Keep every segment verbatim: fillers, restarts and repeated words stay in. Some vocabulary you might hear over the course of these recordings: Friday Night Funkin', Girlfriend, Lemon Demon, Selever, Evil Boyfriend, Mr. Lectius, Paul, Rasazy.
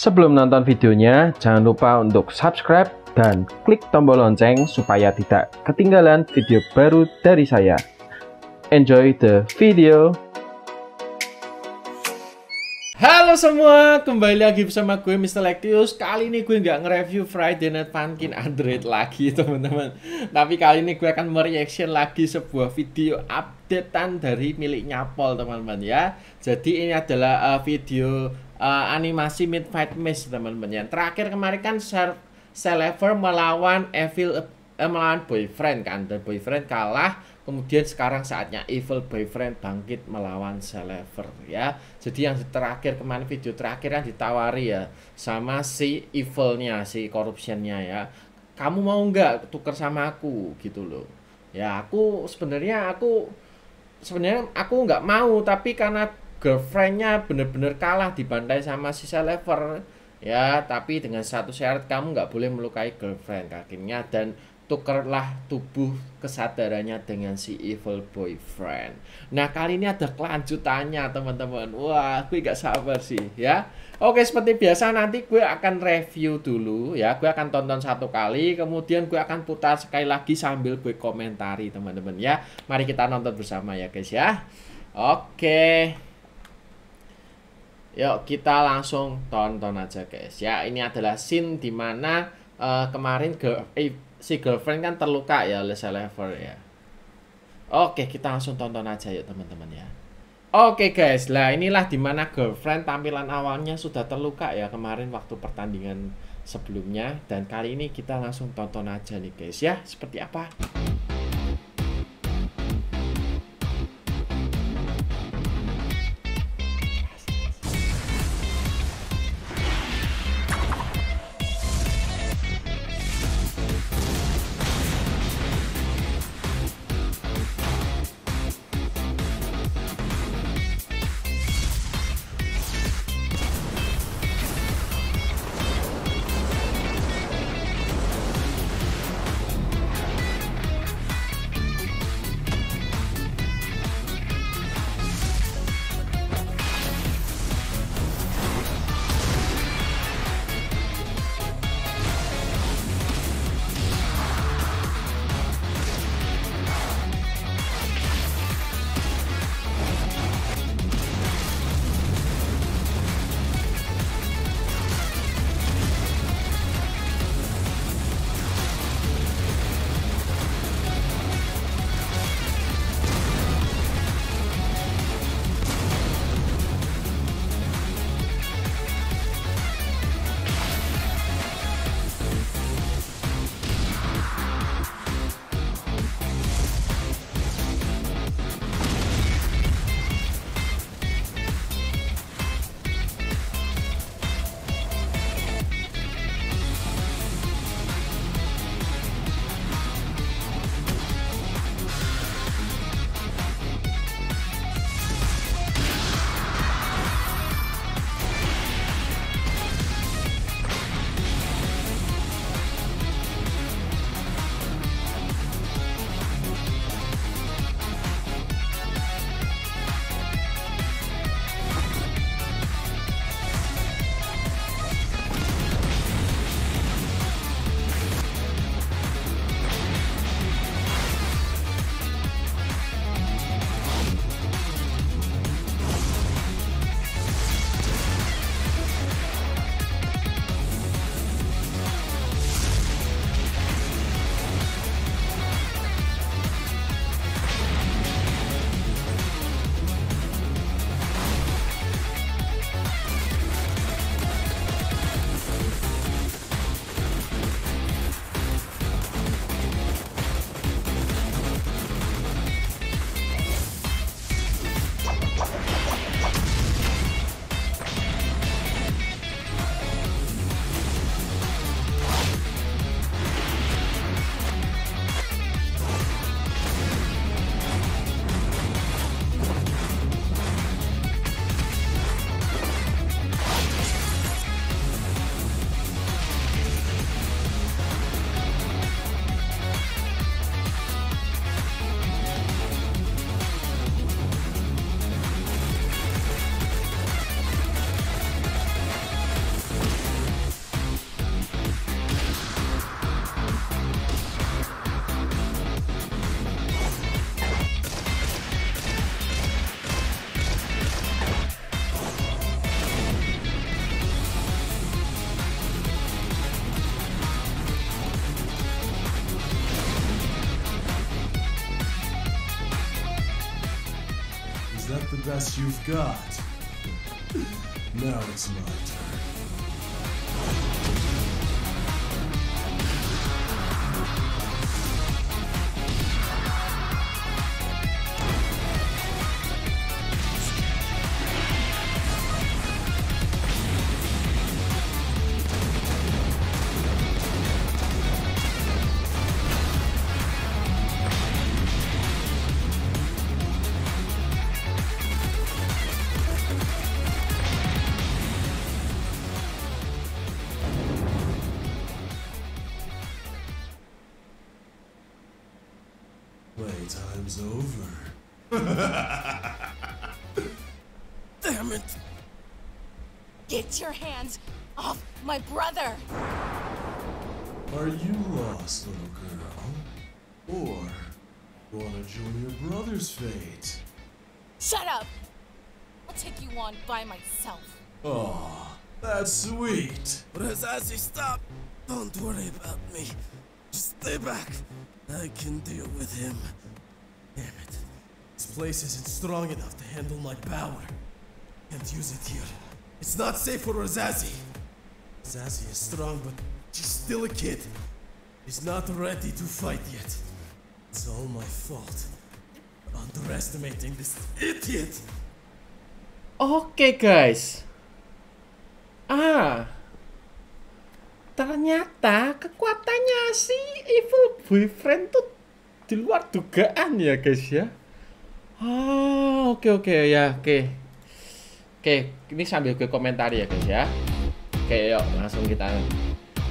Sebelum nonton videonya, jangan lupa untuk subscribe dan klik tombol lonceng supaya tidak ketinggalan video baru dari saya. Enjoy the video! Halo semua, kembali lagi bersama gue mister Lectius. Kali ini gue nggak nge-review Friday Night Funkin' Android lagi teman-teman. Tapi kali ini gue akan mereaction lagi sebuah video updatean dari miliknya Paul teman-teman ya. Jadi ini adalah uh, video Uh, animasi mid fight match teman-teman ya. Terakhir kemarin kan Selever melawan Evil eh, melawan Boyfriend kan, dan Boyfriend kalah. Kemudian sekarang saatnya Evil Boyfriend bangkit melawan Selever ya. Jadi yang terakhir kemarin, video terakhir yang ditawari ya sama si Evilnya, si Corruptionnya ya, kamu mau nggak tuker sama aku gitu loh ya. Aku sebenarnya aku sebenarnya aku nggak mau, tapi karena Girlfriendnya bener-bener kalah di bandai sama si Selever ya, tapi dengan satu syarat, kamu nggak boleh melukai Girlfriend kakinya, dan tukerlah tubuh kesadarannya dengan si Evil Boyfriend. Nah kali ini ada kelanjutannya teman-teman. Wah, gue gak sabar sih ya. Oke, seperti biasa nanti gue akan review dulu ya. Gue akan tonton satu kali, kemudian gue akan putar sekali lagi sambil gue komentari teman-teman ya. Mari kita nonton bersama ya guys ya. Oke, yuk kita langsung tonton aja guys ya. Ini adalah scene dimana uh, kemarin girl, eh, si Girlfriend kan terluka ya oleh Selever ya. Oke, kita langsung tonton aja yuk teman-teman ya. Oke guys, lah inilah dimana Girlfriend tampilan awalnya sudah terluka ya kemarin waktu pertandingan sebelumnya. Dan kali ini kita langsung tonton aja nih guys ya, seperti apa. best you've got. Now it's my turn. Playtime's over. Damn it! Get your hands off my brother! Are you lost, little girl? Or wanna join your brother's fate? Shut up! I'll take you on by myself. Oh, that's sweet. Rasazy, stop! Don't worry about me. Just stay back. I can deal with him. Damn it. This place isn't strong enough to handle my power. Can't use it here. It's not safe for Rasazy. Rasazy is strong, but she's still a kid. She's not ready to fight yet. It's all my fault. Underestimating this idiot. Oke, guys. Ah. Ternyata kekuatannya si Evil Boyfriend tuh di luar dugaan ya guys ya. Ah, oke oke ya, oke. Oke, ini sambil gue komentari ya guys ya. Oke, yuk langsung kita.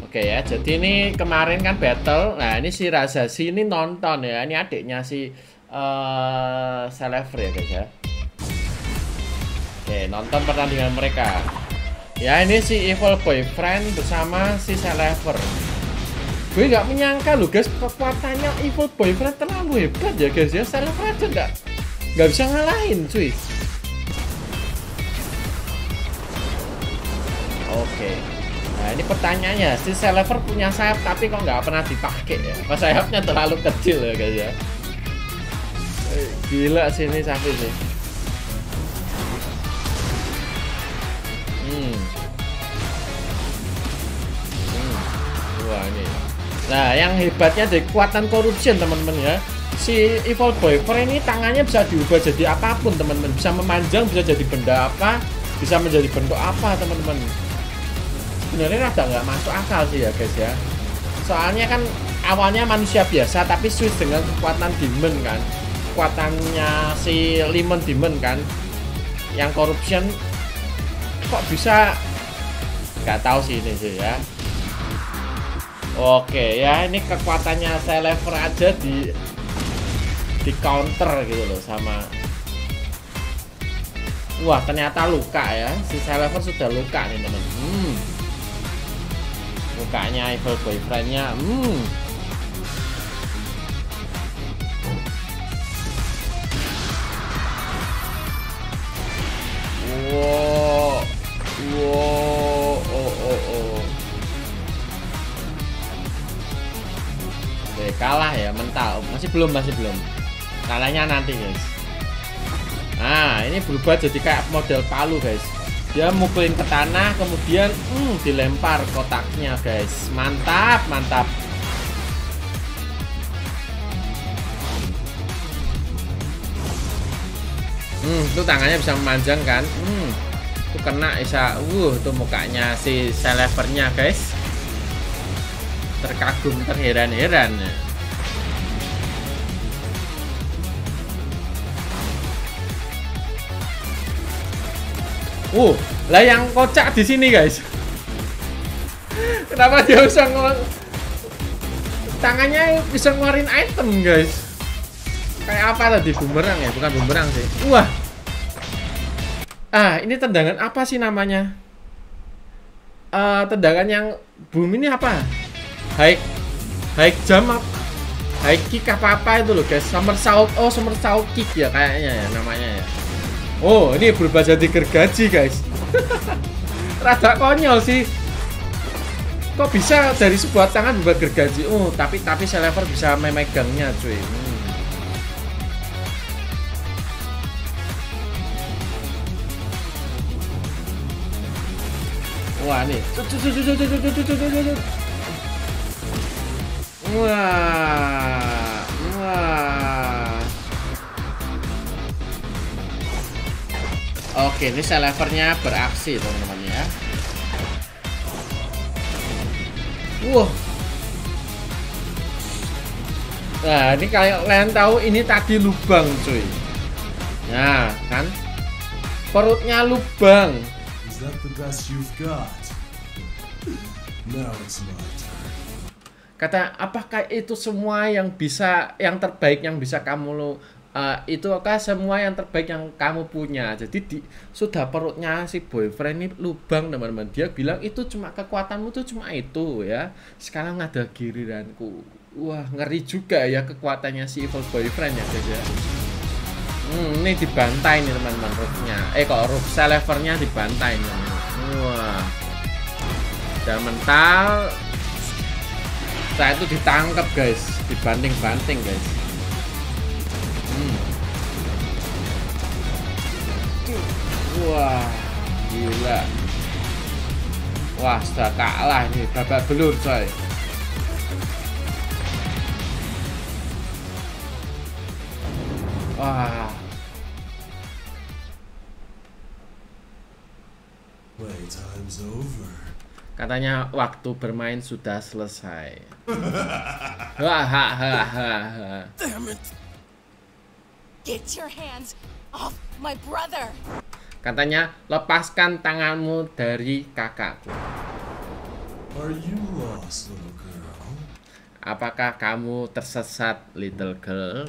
Oke ya, jadi ini kemarin kan battle. Nah, ini si Rasazy ini nonton ya. Ini adiknya si uh, Selever ya guys ya. Oke, nonton pertandingan mereka. Ya, ini si Evil Boyfriend bersama si Selever. Gue nggak menyangka loh guys, kekuatannya Evil Boyfriend terlalu hebat ya guys ya. Selever aja nggak nggak bisa ngalahin cuy. Oke, nah ini pertanyaannya, si Selever punya sayap tapi kok nggak pernah dipakai ya? Pas sayapnya terlalu kecil ya guys ya. Gila sih ini sapi sih. Hmm. Hmm. Wah, ini. Nah, yang hebatnya dari kekuatan corruption teman-teman ya. Si Evil Boyfriend ini tangannya bisa diubah jadi apapun teman-teman. Bisa memanjang, bisa jadi benda apa, bisa menjadi bentuk apa teman-teman. Sebenarnya rada nggak masuk akal sih ya guys ya. Soalnya kan awalnya manusia biasa tapi switch dengan kekuatan demon kan. Kekuatannya si Lemon Demon kan. Yang corruption kok bisa nggak tahu sih ini sih ya. Oke ya, ini kekuatannya Selever aja di di counter gitu loh sama. Wah, ternyata luka ya, si Selever sudah luka nih teman. Hmm. Lukanya Evil Boyfriend-nya. Hmm. Wow. Wow, oh oh oh. Oke, kalah ya, mental. Masih belum, masih belum. Kalahnya nanti, guys. Nah, ini berubah jadi kayak model palu, guys. Dia mukulin ke tanah, kemudian hmm, dilempar kotaknya, guys. Mantap, mantap. Hmm, itu tangannya bisa memanjang kan? Hmm. Itu kena Isa, wuh tuh mukanya si Selevernya guys, terkagum terheran-heran. Uh, lah yang kocak di sini guys. Kenapa dia bisa ngel... tangannya bisa ngeluarin item guys? Kayak apa tadi, bumerang ya? Bukan bumerang sih. Wah. Ah, ini tendangan apa sih namanya? Uh, tendangan yang boom ini apa? High, high jump up, high kick apa-apa itu loh guys. Somersault, oh somersault kick ya kayaknya ya namanya ya. Oh, ini berubah jadi gergaji guys. Rada konyol sih. Kok bisa dari sebuah tangan berubah gergaji? Oh, tapi tapi Selever bisa memegangnya cuy. Hmm. Wah nih. Wah. Wah. Oke, ini Selevernya beraksi teman-teman ya. Wah. Wow. Nah, ini kayak kalian tahu ini tadi lubang cuy. Nah, kan perutnya lubang. Is that the best you've got? Now it's my turn. Kata, apakah itu semua yang bisa, yang terbaik yang bisa kamu lo, uh, itu kah semua yang terbaik yang kamu punya? Jadi di, sudah perutnya si boyfriend ini lubang teman-teman. Dia bilang itu cuma kekuatanmu tuh cuma itu ya. Sekarang ada giliranku. Wah, ngeri juga ya kekuatannya si Evil Boyfriend ya guys ya. Hmm, ini dibantai nih teman-teman roofnya. Eh kok roof Selevernya dibantai nih. Wah. Udah mental. Setelah itu ditangkap guys, dibanting-banting guys. Hmm. Wah, gila. Wah, sudah kalah nih babak belur coy. Wah. Katanya waktu bermain sudah selesai. Hahaha. Katanya lepaskan tanganmu dari kakakku. Apakah kamu tersesat, little girl?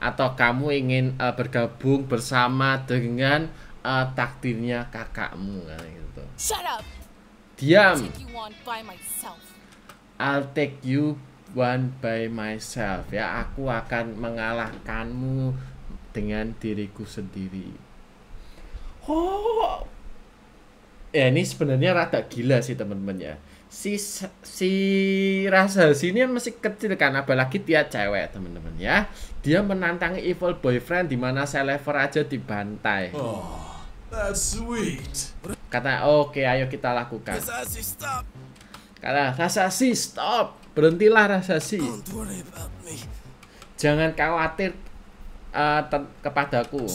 Atau kamu ingin uh, bergabung bersama dengan uh, takdirnya kakakmu kan, gitu. Shut up. Diam. I'll take you one by myself. Ya, aku akan mengalahkanmu dengan diriku sendiri. Oh. Ya, ini sebenarnya rada gila sih teman-teman ya. Si, si Rasazy ini masih kecil kan, apalagi dia cewek teman-teman ya. Dia menantang Evil Boyfriend dimana Selever aja dibantai. Oh, that's sweet. Kata oke, okay, ayo kita lakukan. Rasazy, stop. Kata Rasazy, stop. Berhentilah Rasazy. Jangan khawatir uh, kepadaku.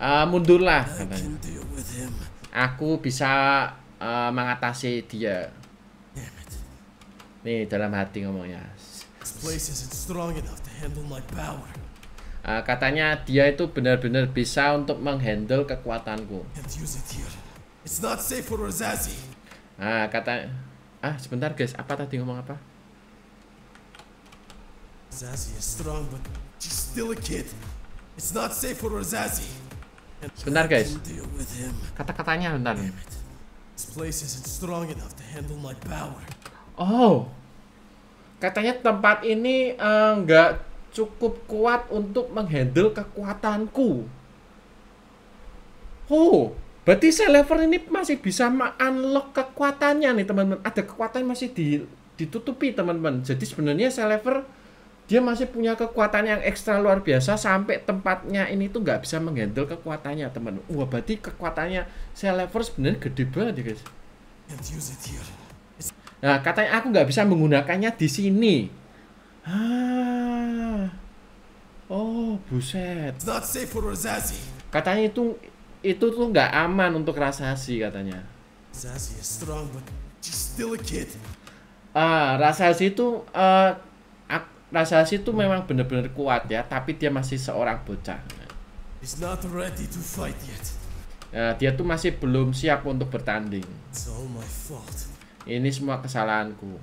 Uh, mundurlah. Katanya. Aku bisa Uh, mengatasi dia. Nih dalam hati ngomongnya. Uh, katanya dia itu benar-benar bisa untuk menghandle kekuatanku. Nah, kata ah sebentar guys, apa tadi ngomong apa? Sebentar guys. Kata-katanya bentar. This place isn't strong enough to handle my power. Oh, katanya tempat ini nggak uh, cukup kuat untuk menghandle kekuatanku. Oh, berarti Selever ini masih bisa unlock kekuatannya nih teman-teman. Ada kekuatan masih di, ditutupi teman-teman. Jadi sebenarnya Selever dia masih punya kekuatan yang ekstra luar biasa sampai tempatnya ini tuh nggak bisa menghandle kekuatannya teman. Wah berarti kekuatannya Selever sebenarnya gede banget ya guys. Nah katanya aku nggak bisa menggunakannya di sini. Ah, oh buset. Katanya itu itu tuh nggak aman untuk Rasazy katanya. Ah Rasazy itu uh, Rasazy itu memang benar-benar kuat ya, tapi dia masih seorang bocah. Nah, dia tuh masih belum siap untuk bertanding. Ini semua kesalahanku.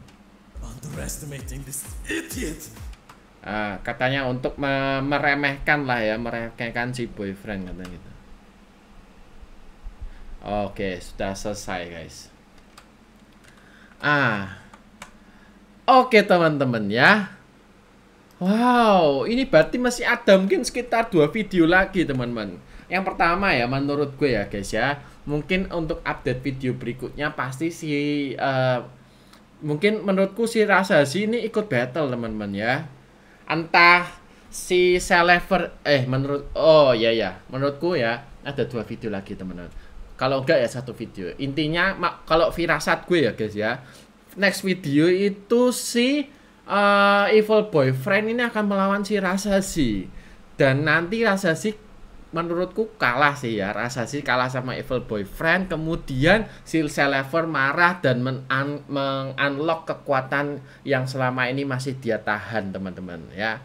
Nah, katanya untuk meremehkan lah ya, meremehkan si boyfriend katanya gitu. Oke, sudah selesai guys. Ah, oke teman-teman ya. Wow, ini berarti masih ada mungkin sekitar dua video lagi teman-teman. Yang pertama ya menurut gue ya guys ya, mungkin untuk update video berikutnya pasti si uh, mungkin menurutku si Rasazy ini ikut battle teman-teman ya. Entah si Selever eh menurut oh ya ya menurutku ya ada dua video lagi teman-teman. Kalau enggak ya satu video. Intinya kalau firasat gue ya guys ya, next video itu si uh, Evil Boyfriend ini akan melawan si Rasazy. Dan nanti Rasazy menurutku kalah sih ya, Rasazy kalah sama Evil Boyfriend. Kemudian si Selever marah dan meng-unlock kekuatan yang selama ini masih dia tahan teman-teman ya.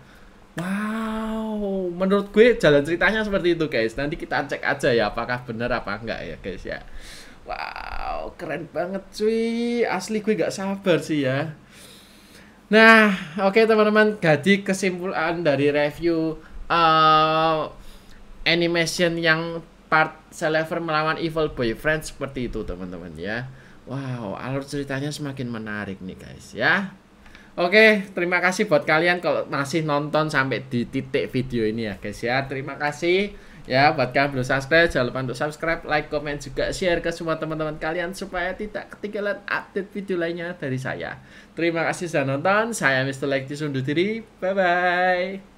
Wow, menurut gue jalan ceritanya seperti itu guys. Nanti kita cek aja ya apakah bener apa enggak ya guys ya. Wow, keren banget cuy, asli gue gak sabar sih ya. Nah oke okay, teman-teman, jadi kesimpulan dari review uh, animation yang part Selever melawan Evil Boyfriend seperti itu teman-teman ya. Wow, alur ceritanya semakin menarik nih guys ya. Oke, terima kasih buat kalian kalau masih nonton sampai di titik video ini ya guys ya. Terima kasih ya buat kalian belum subscribe, jangan lupa untuk subscribe, like, komen, juga share ke semua teman-teman kalian supaya tidak ketinggalan update video lainnya dari saya. Terima kasih sudah nonton, saya mister Lectius undur diri, bye-bye.